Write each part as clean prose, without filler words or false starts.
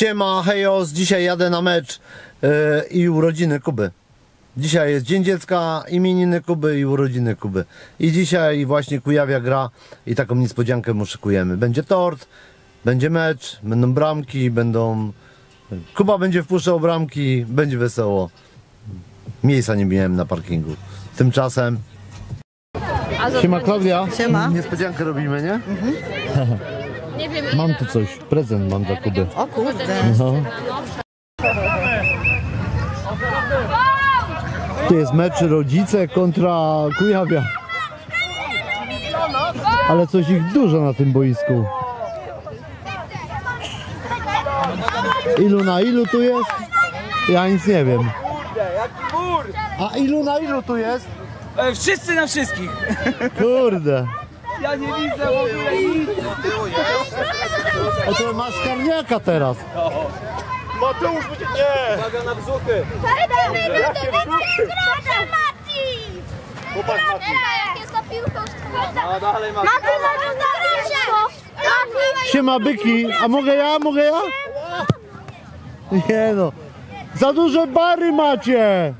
Siema, hejos, dzisiaj jadę na mecz i urodziny Kuby. Dzisiaj jest Dzień Dziecka, imieniny Kuby i urodziny Kuby. I dzisiaj właśnie Kujawia gra i taką niespodziankę mu szykujemy. Będzie tort, będzie mecz, będą bramki, Kuba będzie wpuszczał bramki, będzie wesoło. Miejsca nie miałem na parkingu. Tymczasem... Siema Claudia, siema. Niespodziankę robimy, nie? Mhm. Mam tu coś, prezent mam dla Kuby. O kurde. No. Tu jest mecz rodzice kontra Kujawia. Ale coś ich dużo na tym boisku. Ilu na ilu tu jest? Ja nic nie wiem. A ilu na ilu tu jest? Wszyscy na wszystkich. Kurde. Ja nie widzę w ogóle nic. A to masz karniaka teraz. Mateusz będzie... Nie! Uwaga na brzuchy. Jakie brzuchy? Popatrz Mati. No dalej Mati. Siema byki. A mogę ja? Mogę ja? Nie no. Za duże bary macie.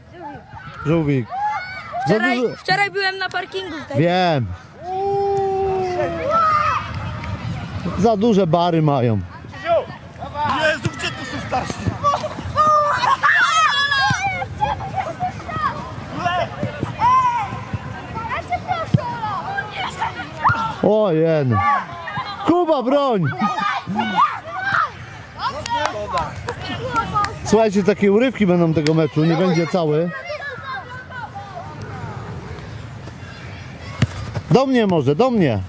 Żółwik. Wczoraj byłem na parkingu. Wiem. Za duże bary mają. Jezu, gdzie tu są starsi? O jeden. Kuba, broń! Słuchajcie, takie urywki będą tego meczu, nie będzie cały. Do mnie może, do mnie.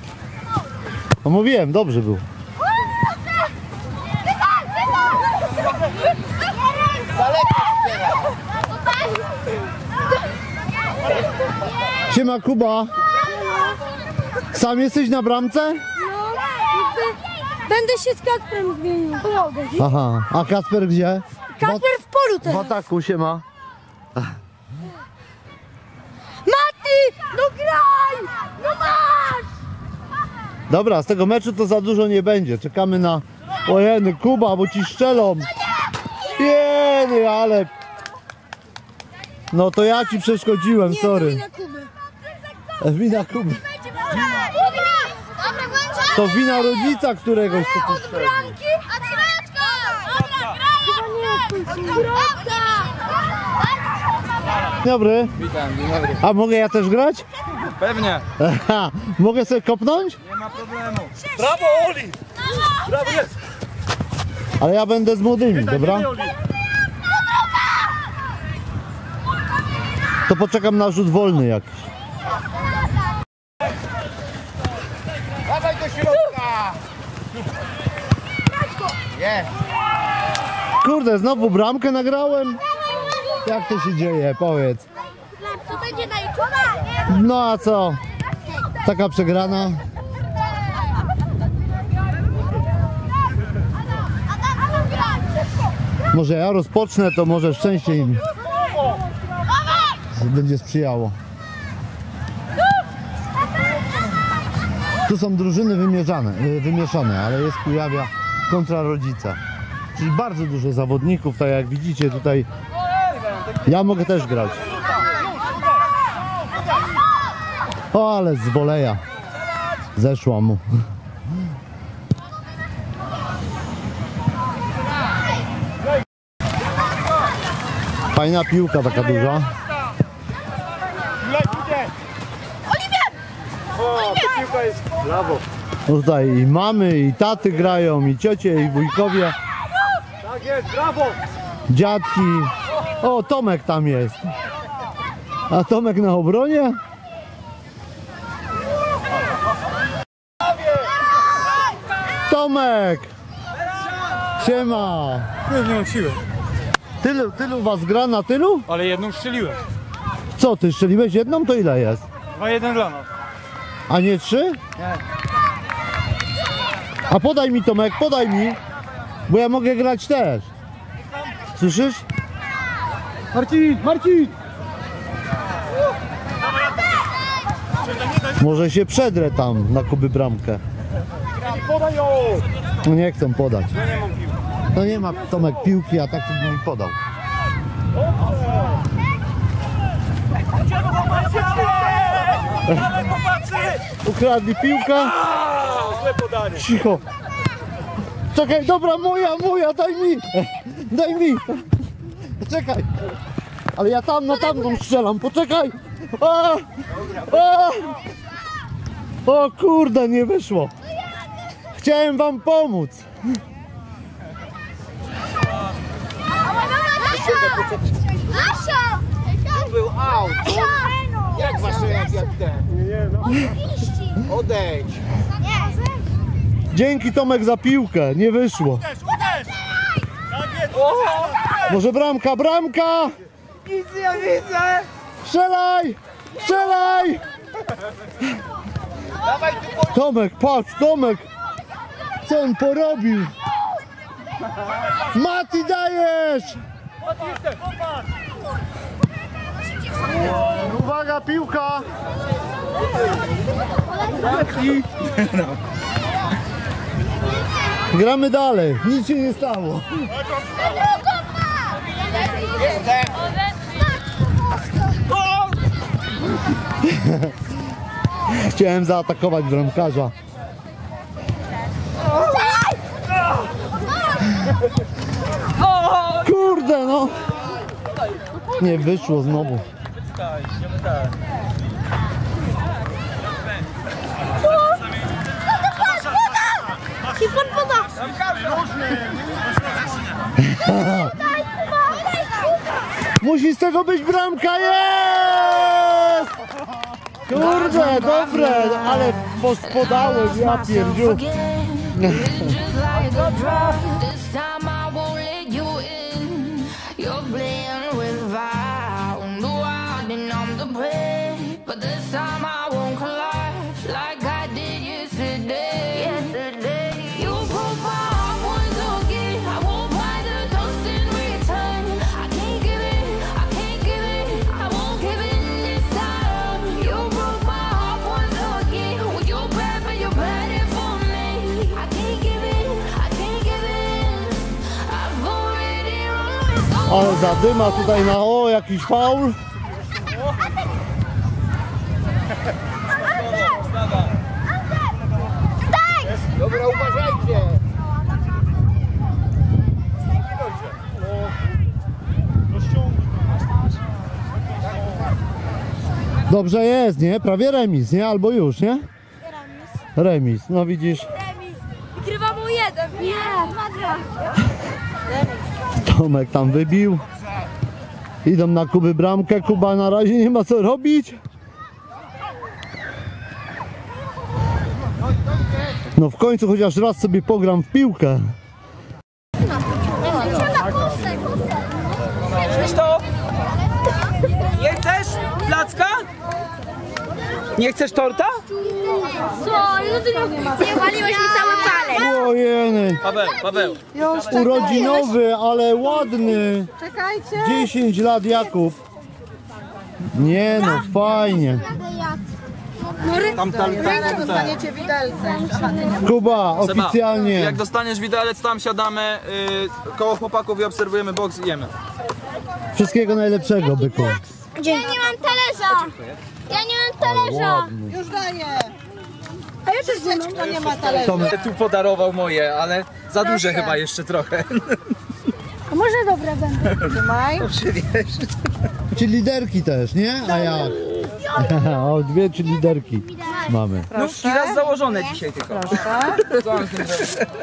No mówiłem, dobrze był. Siema Kuba. Sam jesteś na bramce? No. Będę się z Kacperem zmienił. Aha, a Kacper gdzie? Kacper w polu teraz. W ataku, siema. Mati, no graj! No masz! Dobra, z tego meczu to za dużo nie będzie. Czekamy na... Ojeny, Kuba, bo ci strzelą. Jeny, ale... No to ja ci przeszkodziłem, sorry. To wina Kuby. To wina rodzica któregoś, co tu strzelił. Dzień dobry. Witam, dzień dobry. A mogę ja też grać? Pewnie. Aha, mogę sobie kopnąć? Nie ma problemu. Brawo Oli! Brawo jest! Ale ja będę z młodymi, dobra? To poczekam na rzut wolny jakiś. Dawaj do środka! Kurde, znowu bramkę nagrałem? Jak to się dzieje? Powiedz. To będzie najczłowiek. No a co? Taka przegrana. Może ja rozpocznę, to może szczęście im będzie sprzyjało. Tu są drużyny wymieszane, ale jest Kujawia kontra rodzica. Czyli bardzo dużo zawodników, tak jak widzicie tutaj. Ja mogę też grać. O, ale z woleja. Zeszła mu. Fajna piłka taka duża. O, piłka jest. Brawo. No tutaj i mamy, i taty grają, i ciocie, i wujkowie. Tak jest, brawo. Dziadki. O, Tomek tam jest. A Tomek na obronie? Tomek! Siema! Równą siłę. Tylu was gra na tylu? Ale jedną strzeliłem. Co, ty strzeliłeś jedną? To ile jest? 2-1 dla nas. A nie 3? Nie. A podaj mi Tomek, podaj mi. Bo ja mogę grać też. Słyszysz? Marcin, Marcin! Może się przedrę tam na Kuby bramkę. Nie chcą podać. No nie ma Tomek piłki, a tak bym podał. Ukradli piłkę. Cicho. Czekaj, dobra, moja, daj mi. Czekaj. Ale ja tam na tamtą strzelam, poczekaj. O kurde, nie wyszło. Chciałem wam pomóc. Asio! To był aut. Jak wasze jak ten? Nie, no. Odejdź. Dzięki Tomek za piłkę, nie wyszło. Uderz! Może bramka! Nic nie widzę! Strzelaj! Tomek, patrz, Tomek! Co on porobił? Mati, dajesz! Uwaga, piłka! Gramy dalej, nic się nie stało. Chciałem zaatakować bramkarza. Kurde, no! Nie wyszło znowu. Musi z tego być bramka, jest! Kurde, dobre, ale podałeś, ja pierdziu. Ale zadyma tutaj na jakiś faul. Dobra, uważajcie! Dobrze jest, nie? Prawie remis, nie? Albo już, nie? Remis, no widzisz. Remis. Wygrywa mu jeden. Nie, Tomek tam wybił. Idą na Kuby bramkę. Kuba na razie nie ma co robić. No w końcu chociaż raz sobie pogram w piłkę. Krzysztof! Nie chcesz placka? Nie chcesz torta? Co? Nie waliłeś mi cały palec. Ojej. Paweł. Urodzinowy, ale ładny. Czekajcie. 10 lat Jakub. Nie no, fajnie. No rynek dostaniecie widelce. Kuba, oficjalnie. Seba, jak dostaniesz widelec, tam siadamy koło chłopaków i obserwujemy boks i jemy. Wszystkiego najlepszego, byku. Ja nie mam talerza. Już daję. A ja też nie ma talerza. Tomek tu podarował moje, ale za duże chyba jeszcze trochę. A może dobre będą? Trzymaj. Dobrze, wiesz. Czy liderki też, nie? A jak? O, dwie czy liderki mamy. Nóżki raz założone dzisiaj tylko.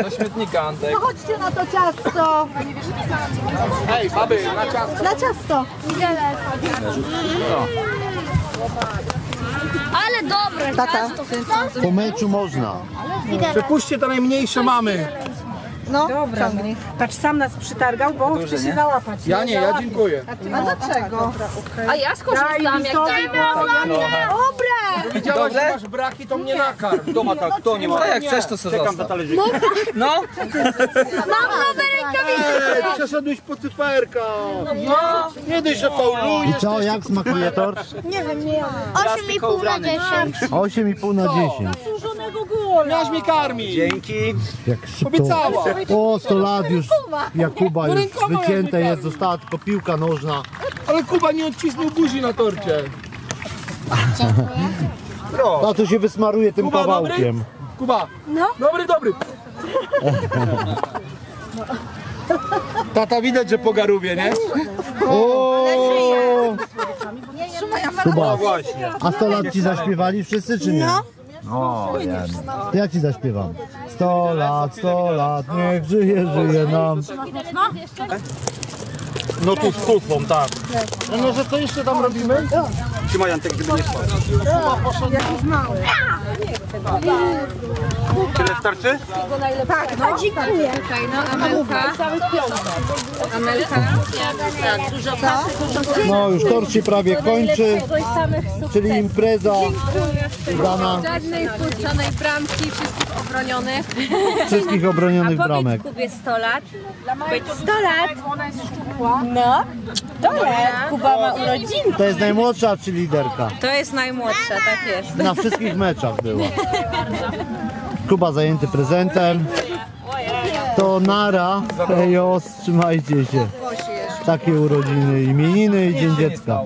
Do śmietnika, Antek. No chodźcie na to ciasto. Ej, baby, na ciasto. Na ciasto. Ale dobre ciasto. Po meczu można. Przepuśćcie te najmniejsze mamy. No, dobra. Patrz, sam nas przytargał, bo on chce się załapać. Ja nie, ja dziękuję. A dlaczego? A ja skorzystam, jak dobre! Widziałeś, że masz braki, to mnie nakarm. Doma tak, kto nie ma. Jak chcesz, to co zostaw. No? Mam nowe rękawiczki! Przeszedłeś po cyferka. Nie dość, że faulujesz. I co, jak smakuje tort? Nie wiem, nie. 8,5 na 10. 8,5 na 10. Zasłużonego góra. Miałaś mnie karmić. Dzięki. Obiecała. O, 100 lat już Jakuba już wycięte jest, została tylko piłka nożna. Ale Kuba nie odcisnął buzi na torcie. No to się wysmaruje tym Kuba, kawałkiem. Dobry? Kuba, no? Dobry. Tata, widać, że po garówie, nie? Ooooooo! Kuba, a 100 lat ci zaśpiewali wszyscy, czy nie? No, ja ci zaśpiewam. 100 lat, niech żyje nam. No tu z kufą, tak. No może co jeszcze tam robimy? Trzymaj Antek, gdyby nie spał. Jakiś mały. Tyle starczy? Tak, no dziękuję. Amelka. No już tort się prawie kończy. Czyli impreza udana. Żadnej spuszczonej bramki, wszystkich obronionych. Wszystkich obronionych bramek. A powiedz Kubie 100 lat. 100 lat. No, to jest. Kuba ma urodziny. To jest najmłodsza, czy liderka? To jest najmłodsza, tak jest. Na wszystkich meczach była. Kuba zajęty prezentem. To nara. Hejos, trzymajcie się. Takie urodziny, imieniny i Dzień Dziecka.